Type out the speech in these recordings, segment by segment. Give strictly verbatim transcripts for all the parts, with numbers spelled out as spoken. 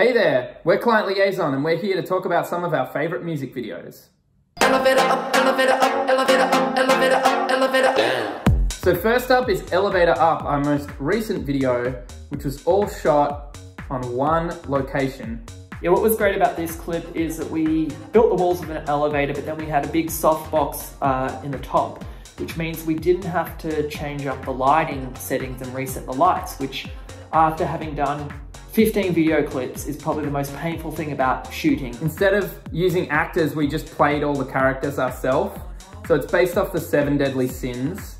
Hey there, we're Client Liaison and we're here to talk about some of our favourite music videos. Elevator up, elevator up, elevator up, elevator up, elevator down. So first up is Elevator Up, our most recent video, which was all shot on one location. Yeah, what was great about this clip is that we built the walls of an elevator, but then we had a big softbox uh, in the top, which means we didn't have to change up the lighting settings and reset the lights, which after having done fifteen video clips is probably the most painful thing about shooting. Instead of using actors, we just played all the characters ourselves. So it's based off the Seven Deadly Sins,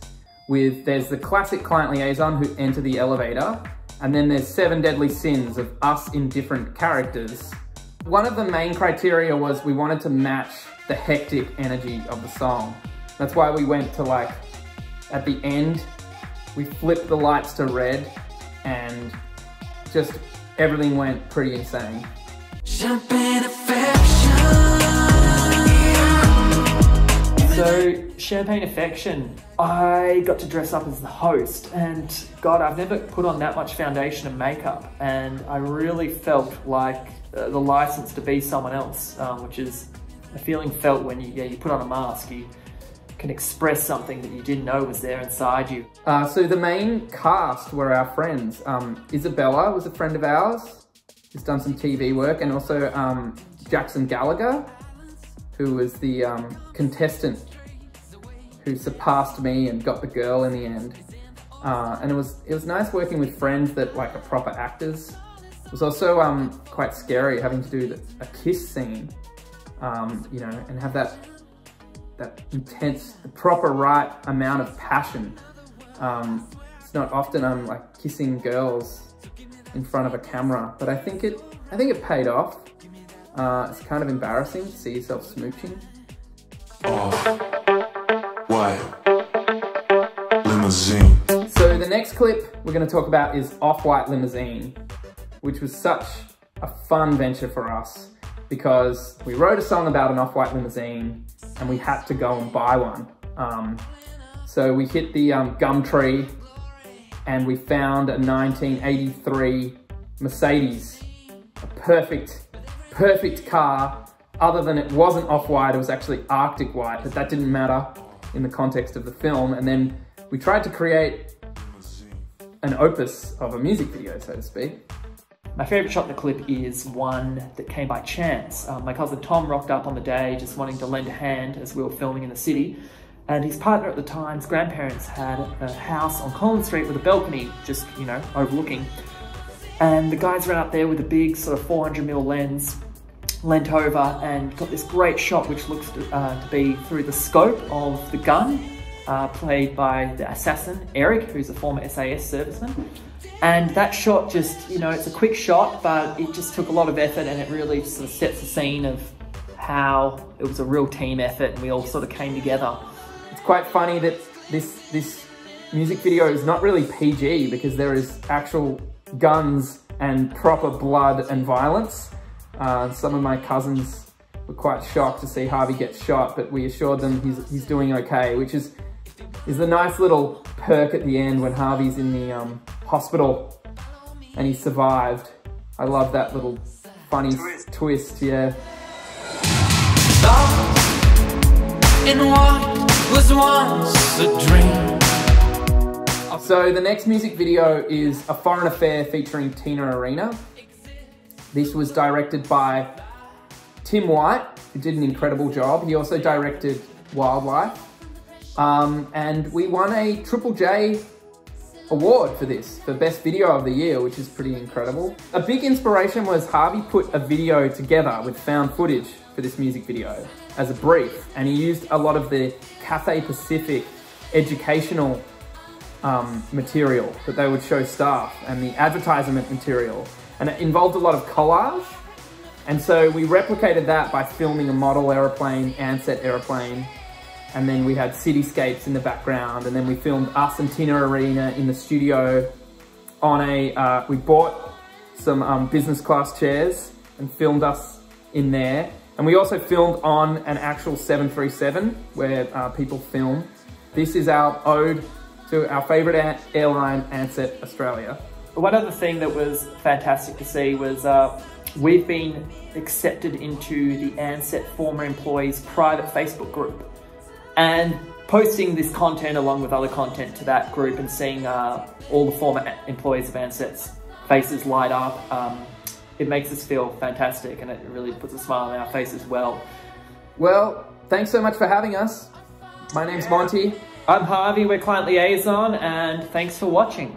with there's the classic Client Liaison who enter the elevator, and then there's Seven Deadly Sins of us in different characters. One of the main criteria was we wanted to match the hectic energy of the song. That's why we went to, like, at the end, we flipped the lights to red and just everything went pretty insane. Champagne Affection. So, Champagne Affection, I got to dress up as the host, and God, I've never put on that much foundation and makeup, and I really felt like uh, the license to be someone else, um, which is a feeling felt when you, yeah, you put on a mask, you can express something that you didn't know was there inside you. Uh, so the main cast were our friends. Um, Isabella was a friend of ours, who's done some T V work, and also um, Jackson Gallagher, who was the um, contestant who surpassed me and got the girl in the end. Uh, and it was it was nice working with friends that like are proper actors. It was also um, quite scary having to do the, a kiss scene, um, you know, and have that that intense, the proper right amount of passion. Um, it's not often I'm like kissing girls in front of a camera, but I think it, I think it paid off. Uh, it's kind of embarrassing to see yourself smooching. Off White Limousine. So the next clip we're going to talk about is Off White Limousine, which was such a fun venture for us, because we wrote a song about an off-white limousine and we had to go and buy one. Um, so we hit the um, Gumtree and we found a nineteen eighty-three Mercedes, a perfect, perfect car, other than it wasn't off-white, it was actually Arctic white, but that didn't matter in the context of the film. And then we tried to create an opus of a music video, so to speak. My favourite shot in the clip is one that came by chance. Um, my cousin Tom rocked up on the day just wanting to lend a hand as we were filming in the city, and his partner at the time's grandparents had a house on Collins Street with a balcony just, you know, overlooking. And the guys ran up there with a big sort of four hundred millimeter lens, leant over and got this great shot which looks to, uh, to be through the scope of the gun, uh, played by the assassin, Eric, who's a former S A S serviceman. And that shot just, you know, it's a quick shot, but it just took a lot of effort, and it really sort of sets the scene of how it was a real team effort and we all sort of came together. It's quite funny that this, this music video is not really P G, because there is actual guns and proper blood and violence. Uh, some of my cousins were quite shocked to see Harvey get shot, but we assured them he's, he's doing okay, which is, is the nice little perk at the end when Harvey's in the um, hospital and he survived. I love that little funny twist, twist yeah. In what was once a dream. So the next music video is A Foreign Affair featuring Tina Arena. This was directed by Tim White, who did an incredible job. He also directed Wild Wife. Um, and we won a Triple J award for this, for best video of the year, which is pretty incredible. A big inspiration was Harvey put a video together with found footage for this music video as a brief, and he used a lot of the Cathay Pacific educational um, material that they would show staff and the advertisement material, and it involved a lot of collage, and so we replicated that by filming a model aeroplane, Ansett aeroplane, and then we had cityscapes in the background, and then we filmed us and Tina Arena in the studio on a, uh, we bought some um, business class chairs and filmed us in there. And we also filmed on an actual seven thirty-seven where uh, people film. This is our ode to our favorite airline, Ansett Australia. One other thing that was fantastic to see was uh, We've been accepted into the Ansett former employees private Facebook group, and posting this content along with other content to that group and seeing uh, all the former employees of Ansett's faces light up, um, it makes us feel fantastic and it really puts a smile on our face as well. Well, thanks so much for having us. My name's Monty. I'm Harvey, we're Client Liaison, and thanks for watching.